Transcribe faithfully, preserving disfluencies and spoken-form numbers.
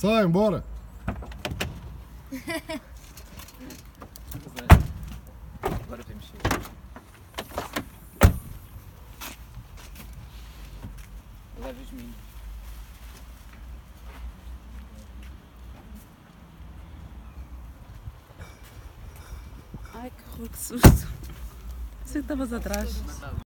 Sai, embora. Agora podemos chegar. Leva os meninos. Ai, que horror, que susto. Sei que estavas atrás.